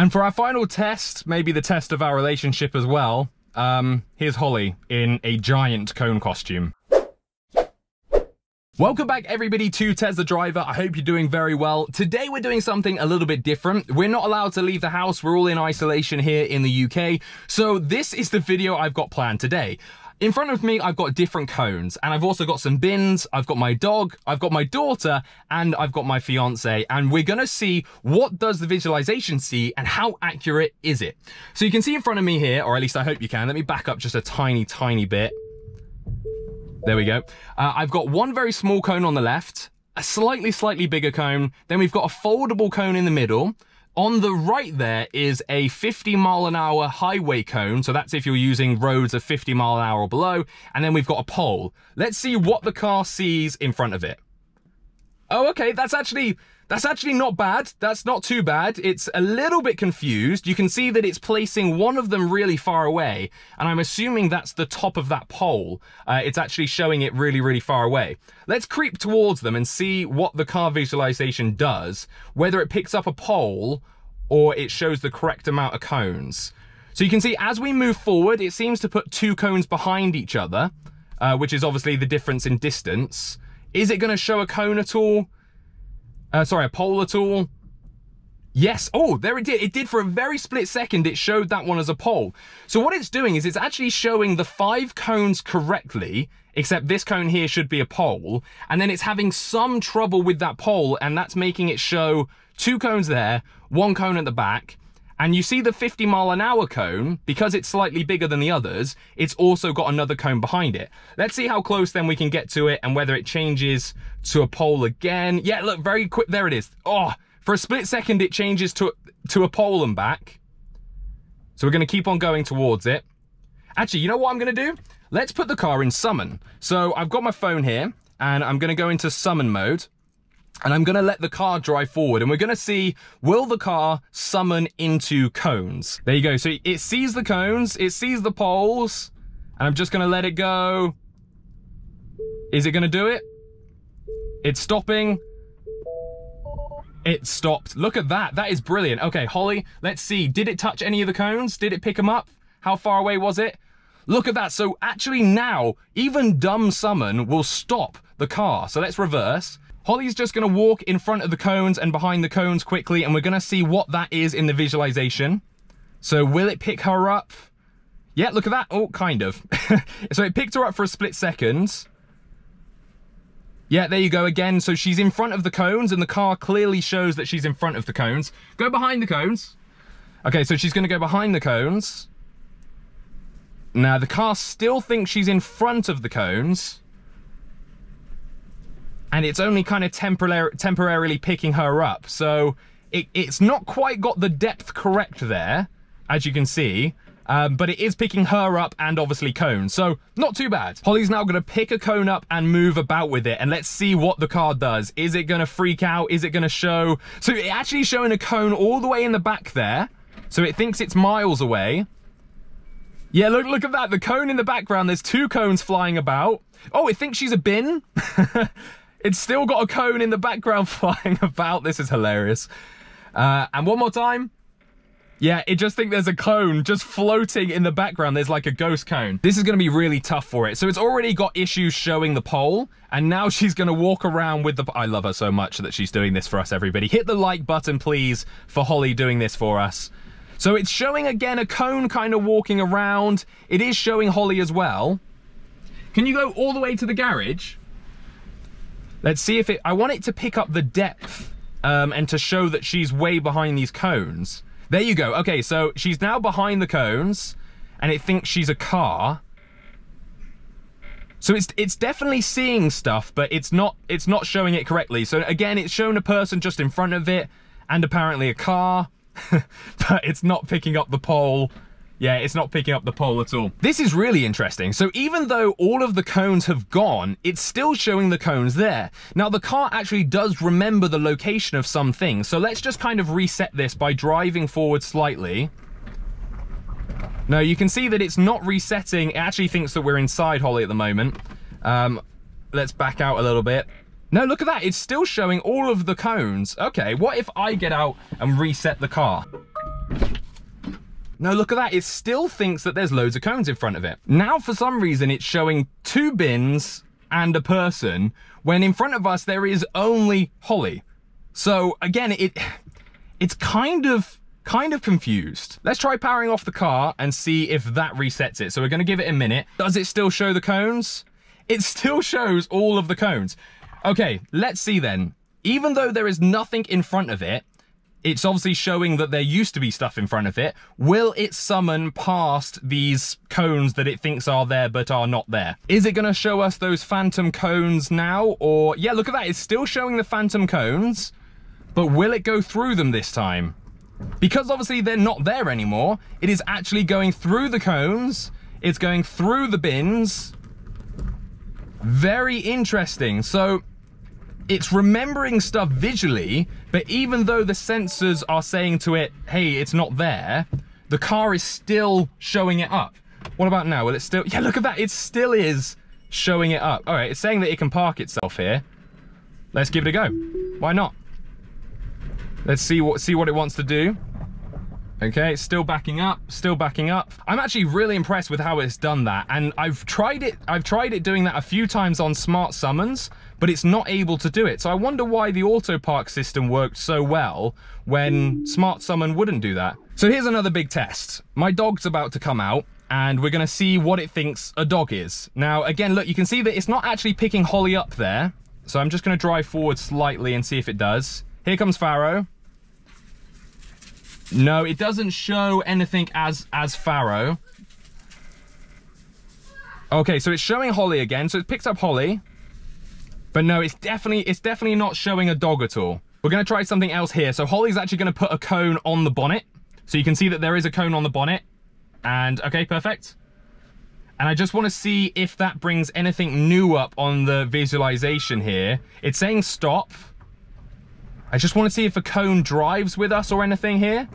And for our final test, maybe the test of our relationship as well, here's Holly in a giant cone costume. Welcome back everybody to Tesla Driver. I hope you're doing very well. Today we're doing something a little bit different. We're not allowed to leave the house. We're all in isolation here in the UK. So this is the video I've got planned today. In front of me, I've got different cones and I've also got some bins. I've got my dog, I've got my daughter, and I've got my fiance. And we're gonna see what does the visualization see and how accurate is it? So you can see in front of me here, or at least I hope you can. Let me back up just a tiny bit. There we go. I've got one very small cone on the left, a slightly bigger cone. Then we've got a foldable cone in the middle. On the right there is a 50-mile-an-hour highway cone. So that's if you're using roads of 50-mile-an-hour or below. And then we've got a pole. Let's see what the car sees in front of it. Oh, okay, that's actually not bad. That's not too bad. It's a little bit confused. You can see that it's placing one of them really far away, and I'm assuming that's the top of that pole. It's actually showing it really far away. Let's creep towards them and see what the car visualization does, whether it picks up a pole or it shows the correct amount of cones. So you can see as we move forward, it seems to put two cones behind each other, which is obviously the difference in distance. Is it going to show a cone at all? Sorry, a pole at all? Yes. Oh, there it did. It did for a very split second. It showed that one as a pole. So what it's doing is it's actually showing the 5 cones correctly, except this cone here should be a pole. And then it's having some trouble with that pole, and that's making it show 2 cones there, 1 cone at the back. And you see the 50-mile-an-hour cone, because it's slightly bigger than the others, it's also got another cone behind it. Let's see how close then we can get to it and whether it changes to a pole again. Yeah, look, very quick, there it is. Oh, for a split second, it changes to a pole and back. So we're gonna keep on going towards it. Actually, you know what I'm gonna do? Let's put the car in summon. So I've got my phone here and I'm gonna go into summon mode. And I'm gonna let the car drive forward and we're gonna see, will the car summon into cones? There you go, so it sees the cones, it sees the poles, and I'm just gonna let it go. Is it gonna do it? It's stopping. It stopped. Look at that, that is brilliant. Okay, Holly, let's see, did it touch any of the cones? Did it pick them up? How far away was it? Look at that, so actually now, even dumb summon will stop the car. So let's reverse. Holly's just gonna walk in front of the cones and behind the cones quickly, and we're gonna see what that is in the visualization. So will it pick her up? Yeah, look at that. Oh, kind of. So it picked her up for a split second. Yeah, there you go again. So she's in front of the cones and the car clearly shows that she's in front of the cones. Go behind the cones. Okay, so she's gonna go behind the cones. Now the car still thinks she's in front of the cones. And it's only kind of temporarily picking her up. So it's not quite got the depth correct there, as you can see, but it is picking her up and obviously cones. So not too bad. Holly's now gonna pick a cone up and move about with it. And let's see what the car does. Is it gonna freak out? Is it gonna show? So it actually showing a cone all the way in the back there. So it thinks it's miles away. Yeah, look at that. The cone in the background, there's 2 cones flying about. Oh, it thinks she's a bin. It's still got a cone in the background flying about. This is hilarious. And one more time. Yeah, it just thinks there's a cone just floating in the background. There's like a ghost cone. This is gonna be really tough for it. So it's already got issues showing the pole, and now she's gonna walk around with the, I love her so much that she's doing this for us, everybody. Hit the like button, please, for Holly doing this for us. So it's showing again a cone kind of walking around. It is showing Holly as well. Can you go all the way to the garage? Let's see if it, I want it to pick up the depth and to show that she's way behind these cones. There you go. Okay, so she's now behind the cones and it thinks she's a car. So it's definitely seeing stuff, but it's not showing it correctly. So again, it's shown a person just in front of it and apparently a car, but it's not picking up the pole. Yeah, it's not picking up the pole at all. This is really interesting. So even though all of the cones have gone, it's still showing the cones there. Now the car actually does remember the location of some things. So let's just kind of reset this by driving forward slightly. No, you can see that it's not resetting. It actually thinks that we're inside Holly at the moment. Let's back out a little bit. No, look at that. It's still showing all of the cones. Okay, what if I get out and reset the car? No, look at that. It still thinks that there's loads of cones in front of it. Now, for some reason, it's showing two bins and a person, when in front of us, there is only Holly. So again, it's kind of confused. Let's try powering off the car and see if that resets it. So we're gonna give it a minute. Does it still show the cones? It still shows all of the cones. Okay, let's see then. Even though there is nothing in front of it, it's obviously showing that there used to be stuff in front of it. Will it summon past these cones that it thinks are there but are not there? Is it gonna show us those phantom cones now? Or, yeah, look at that, it's still showing the phantom cones, but will it go through them this time? Because obviously they're not there anymore, it is actually going through the cones, it's going through the bins. Very interesting. So it's remembering stuff visually, but even though the sensors are saying to it, hey, it's not there, the car is still showing it up. What about now? Will it still? Yeah, look at that. It still is showing it up. All right, it's saying that it can park itself here. Let's give it a go. Why not? Let's see what it wants to do. Okay, it's still backing up, still backing up. I'm actually really impressed with how it's done that. And I've tried it doing that a few times on Smart Summons, but it's not able to do it. So I wonder why the auto park system worked so well when Smart Summon wouldn't do that. So here's another big test. My dog's about to come out and we're gonna see what it thinks a dog is. Now, again, look, you can see that it's not actually picking Holly up there. So I'm just gonna drive forward slightly and see if it does. Here comes Faro. No, it doesn't show anything as Faro. Okay, so it's showing Holly again. So it picks up Holly. But no, it's definitely not showing a dog at all. We're gonna try something else here. So Holly's actually gonna put a cone on the bonnet. So you can see that there is a cone on the bonnet. And okay, perfect. And I just wanna see if that brings anything new up on the visualization here. It's saying stop. I just wanna see if a cone drives with us or anything here.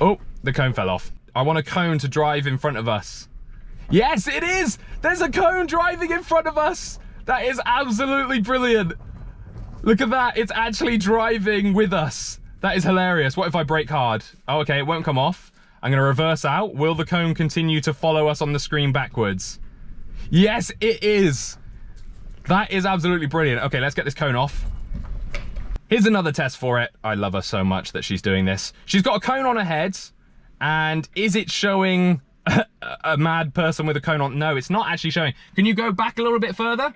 Oh, the cone fell off. I want a cone to drive in front of us. Yes, it is! There's a cone driving in front of us! That is absolutely brilliant. Look at that, it's actually driving with us. That is hilarious. What if I brake hard? Oh, okay, it won't come off. I'm gonna reverse out. Will the cone continue to follow us on the screen backwards? Yes, it is. That is absolutely brilliant. Okay, let's get this cone off. Here's another test for it. I love her so much that she's doing this. She's got a cone on her head, and is it showing a mad person with a cone on? No, it's not actually showing. Can you go back a little bit further?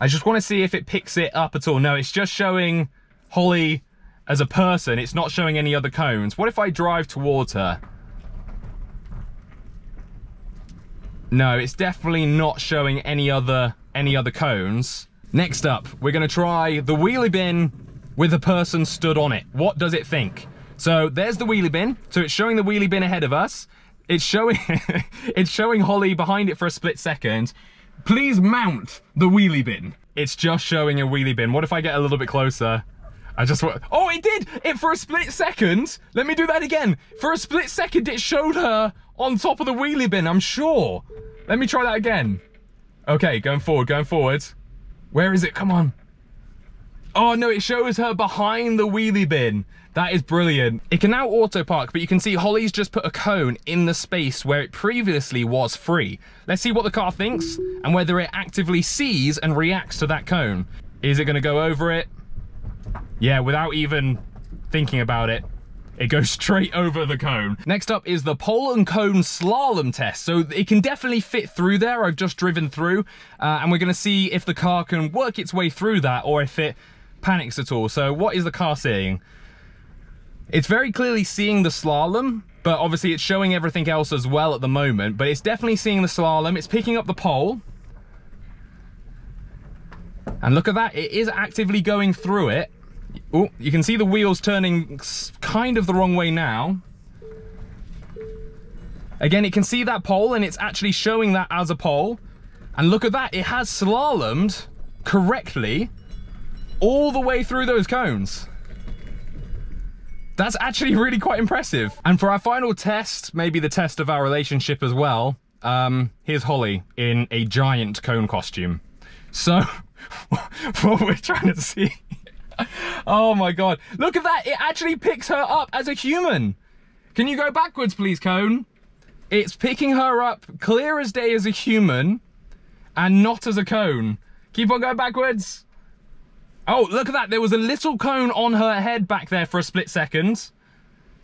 I just want to see if it picks it up at all. No, it's just showing Holly as a person. It's not showing any other cones. What if I drive towards her? No, it's definitely not showing any other cones. Next up, we're going to try the wheelie bin with a person stood on it. What does it think? So there's the wheelie bin. So it's showing the wheelie bin ahead of us. It's showing, it's showing Holly behind it for a split second. Please mount the wheelie bin. It's just showing a wheelie bin. What if I get a little bit closer? I just want, oh, it did it for a split second. Let me do that again. For a split second, it showed her on top of the wheelie bin, I'm sure. Let me try that again. Okay, going forward, going forward. Where is it? Come on. Oh no, it shows her behind the wheelie bin. That is brilliant. It can now auto park, but you can see Holly's just put a cone in the space where it previously was free. Let's see what the car thinks and whether it actively sees and reacts to that cone. Is it gonna go over it? Yeah, without even thinking about it. It goes straight over the cone. Next up is the pole and cone slalom test. So it can definitely fit through there. I've just driven through and we're gonna see if the car can work its way through that or if it panics at all. So what is the car seeing? It's very clearly seeing the slalom, but obviously it's showing everything else as well at the moment, but it's definitely seeing the slalom. It's picking up the pole. And look at that, it is actively going through it. Oh, you can see the wheels turning kind of the wrong way now. Again, it can see that pole and it's actually showing that as a pole. And look at that, it has slalomed correctly all the way through those cones. That's actually really quite impressive. And for our final test, maybe the test of our relationship as well, here's Holly in a giant cone costume. So, what we're trying to see... Oh my God, look at that, it actually picks her up as a human. Can you go backwards, please, Cone? It's picking her up clear as day as a human and not as a cone. Keep on going backwards. Oh, look at that. There was a little cone on her head back there for a split second.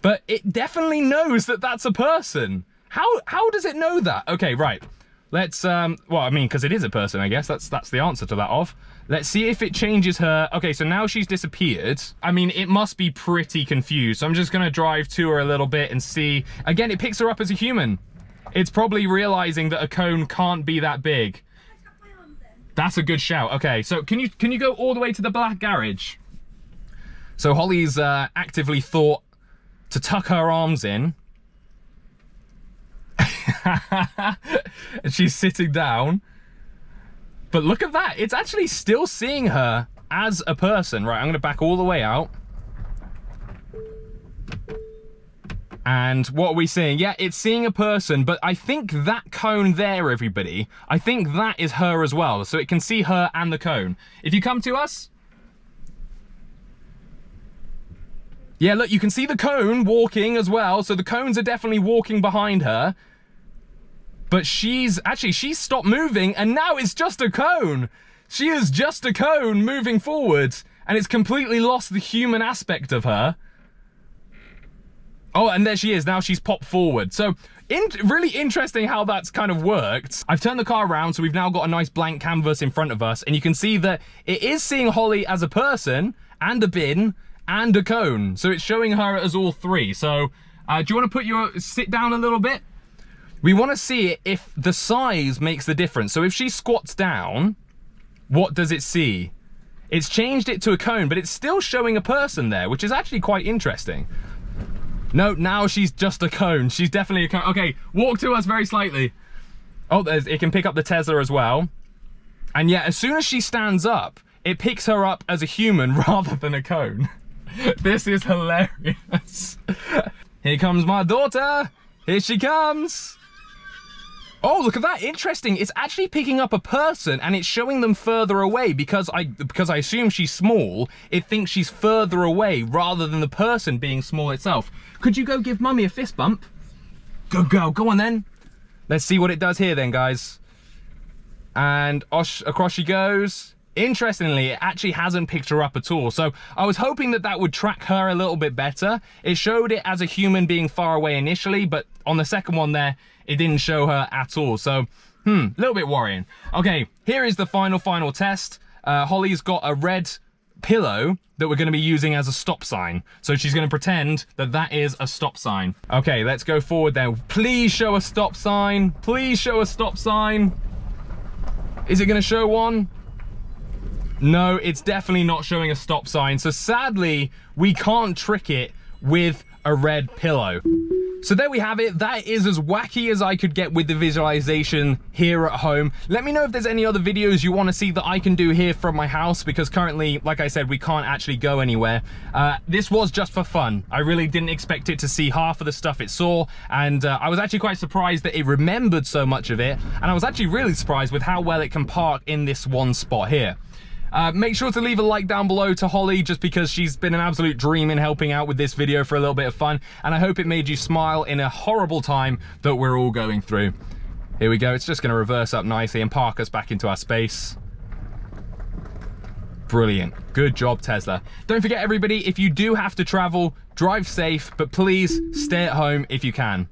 But it definitely knows that that's a person. How does it know that? Okay, right. Let's, well, I mean, because it is a person, I guess. That's the answer to that off. Let's see if it changes her. Okay, so now she's disappeared. I mean, it must be pretty confused. So I'm just going to drive to her a little bit and see. Again, it picks her up as a human. It's probably realizing that a cone can't be that big. That's a good shout. Okay, so can you go all the way to the black garage? So Holly's actively thought to tuck her arms in. And she's sitting down. But look at that. It's actually still seeing her as a person. Right, I'm going to back all the way out. And what are we seeing? Yeah, it's seeing a person, but I think that cone there, everybody, I think that is her as well. So it can see her and the cone. If you come to us. Yeah, look, you can see the cone walking as well. So the cones are definitely walking behind her. But she's stopped moving and now it's just a cone. She is just a cone moving forwards and it's completely lost the human aspect of her. Oh, and there she is. Now she's popped forward. So really interesting how that's kind of worked. I've turned the car around, so we've now got a nice blank canvas in front of us. And you can see that it is seeing Holly as a person and a bin and a cone. So it's showing her as all three. So do you want to sit down a little bit? We want to see if the size makes the difference. So if she squats down, what does it see? It's changed it to a cone, but it's still showing a person there, which is actually quite interesting. No, now she's just a cone. She's definitely a cone. Okay, walk to us very slightly. Oh, it can pick up the Tesla as well. And yeah, as soon as she stands up, it picks her up as a human rather than a cone. This is hilarious. Here comes my daughter. Here she comes. Oh, look at that. Interesting. It's actually picking up a person and it's showing them further away because I assume she's small. It thinks she's further away rather than the person being small itself. Could you go give mummy a fist bump? Good girl. Go on then. Let's see what it does here then, guys. And across she goes. Interestingly, it actually hasn't picked her up at all. So I was hoping that that would track her a little bit better. It showed it as a human being far away initially, but on the second one there, it didn't show her at all. So, a little bit worrying. Okay, here is the final test. Holly's got a red pillow that we're going to be using as a stop sign. So she's going to pretend that that is a stop sign. Okay, let's go forward there. Please show a stop sign. Please show a stop sign. Is it going to show one? No, it's definitely not showing a stop sign. So sadly, we can't trick it with a red pillow. So there we have it. That is as wacky as I could get with the visualization here at home. Let me know if there's any other videos you want to see that I can do here from my house, because currently, like I said, we can't actually go anywhere. This was just for fun. I really didn't expect it to see half of the stuff it saw. And I was actually quite surprised that it remembered so much of it. And I was actually really surprised with how well it can park in this one spot here. Make sure to leave a like down below to Holly, just because she's been an absolute dream in helping out with this video for a little bit of fun, and I hope it made you smile in a horrible time that we're all going through. Here we go. It's just going to reverse up nicely and park us back into our space. Brilliant. Good job, Tesla. Don't forget, everybody, if you do have to travel, drive safe, but please stay at home if you can.